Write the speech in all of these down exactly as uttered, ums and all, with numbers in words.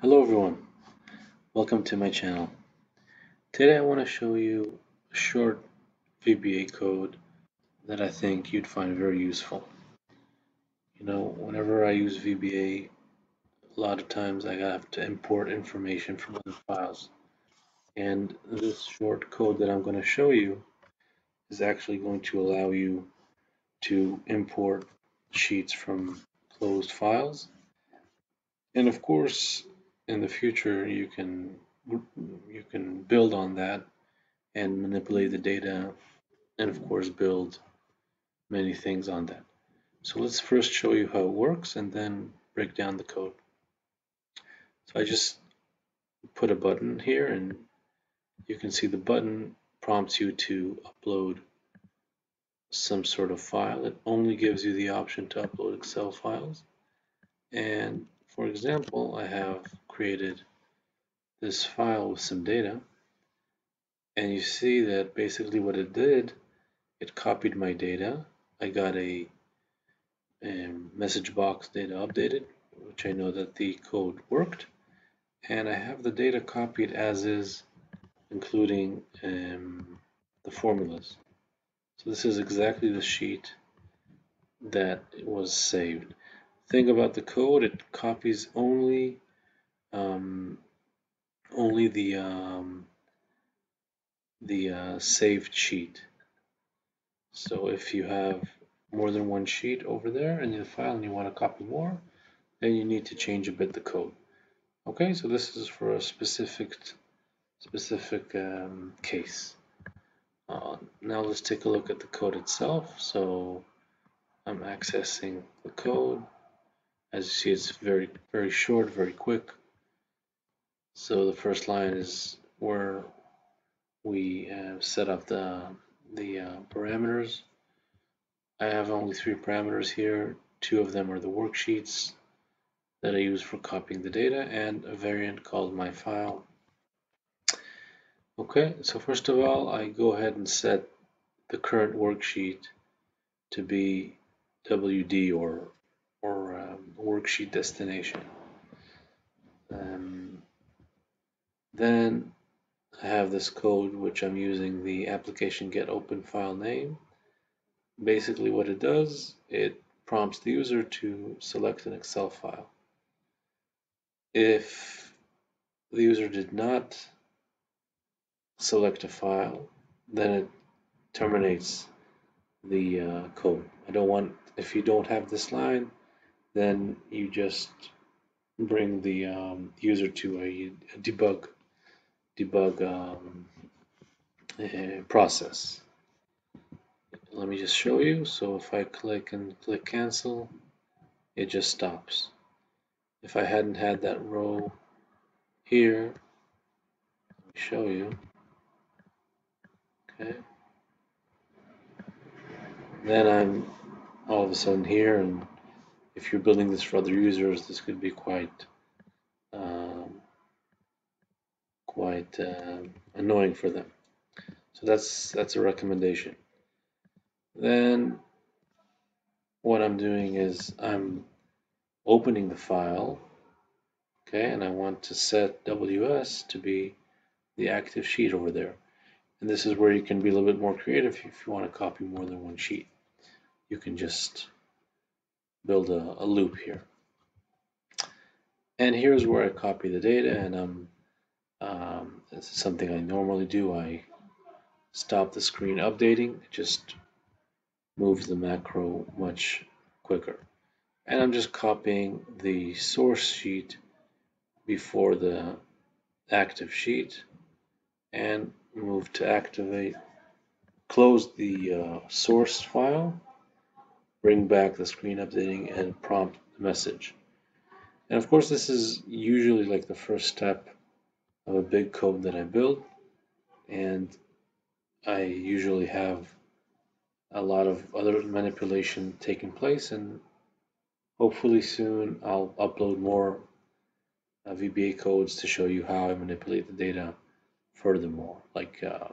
Hello everyone, welcome to my channel. Today I want to show you a short V B A code that I think you'd find very useful. You know, whenever I use V B A, a lot of times I have to import information from other files. And this short code that I'm going to show you is actually going to allow you to import sheets from closed files. And of course, in the future, you can you can build on that and manipulate the data, and of course build many things on that. So let's first show you how it works and then break down the code. So I just put a button here, and you can see the button prompts you to upload some sort of file. It only gives you the option to upload Excel files. And for example, I have created this file with some data, and you see that basically what it did, it copied my data. I got a, a message box data updated, which I know that the code worked, and I have the data copied as is, including um, the formulas. So this is exactly the sheet that was saved. Thing about the code, it copies only um, only the um, the uh, saved sheet. So if you have more than one sheet over there in your file and you want to copy more, then you need to change a bit the code. Okay, so this is for a specific specific um, case. Uh, now let's take a look at the code itself. So I'm accessing the code. As you see, it's very, very short, very quick. So the first line is where we uh, set up the, the uh, parameters. I have only three parameters here. Two of them are the worksheets that I use for copying the data, and a variant called my file. Okay, so first of all, I go ahead and set the current worksheet to be W D or or um, worksheet destination. Um, then I have this code which I'm using the application get open file name. Basically what it does, it prompts the user to select an Excel file. If the user did not select a file, then it terminates the uh, code. I don't want, if you don't have this line, then you just bring the um, user to a, a debug debug um, uh, process. Let me just show you. So if I click and click cancel, it just stops. If I hadn't had that row here, let me show you. Okay. Then I'm all of a sudden here, and if you're building this for other users, this could be quite um, quite uh, annoying for them. So that's that's a recommendation. Then what I'm doing is I'm opening the file, okay, and I want to set W S to be the active sheet over there. And this is where you can be a little bit more creative. If you want to copy more than one sheet, you can just build a, a loop here. And here's where I copy the data, and I'm, um, this is something I normally do. I stop the screen updating. It just moves the macro much quicker. And I'm just copying the source sheet before the active sheet, and move to activate, close the uh, source file, bring back the screen updating, and prompt the message. And of course, this is usually like the first step of a big code that I build, and I usually have a lot of other manipulation taking place, and hopefully soon I'll upload more uh, V B A codes to show you how I manipulate the data furthermore, like uh,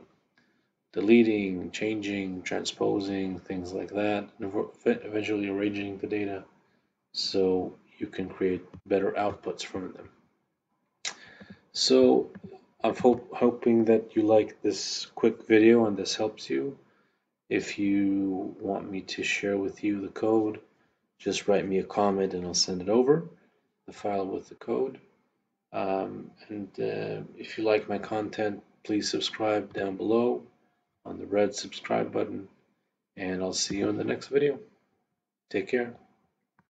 deleting, changing, transposing, things like that, and eventually arranging the data so you can create better outputs from them. So I'm hope, hoping that you like this quick video and this helps you. If you want me to share with you the code, just write me a comment and I'll send it over, the file with the code. Um, and uh, if you like my content, please subscribe down below on the red subscribe button, and I'll see you in the next video. Take care.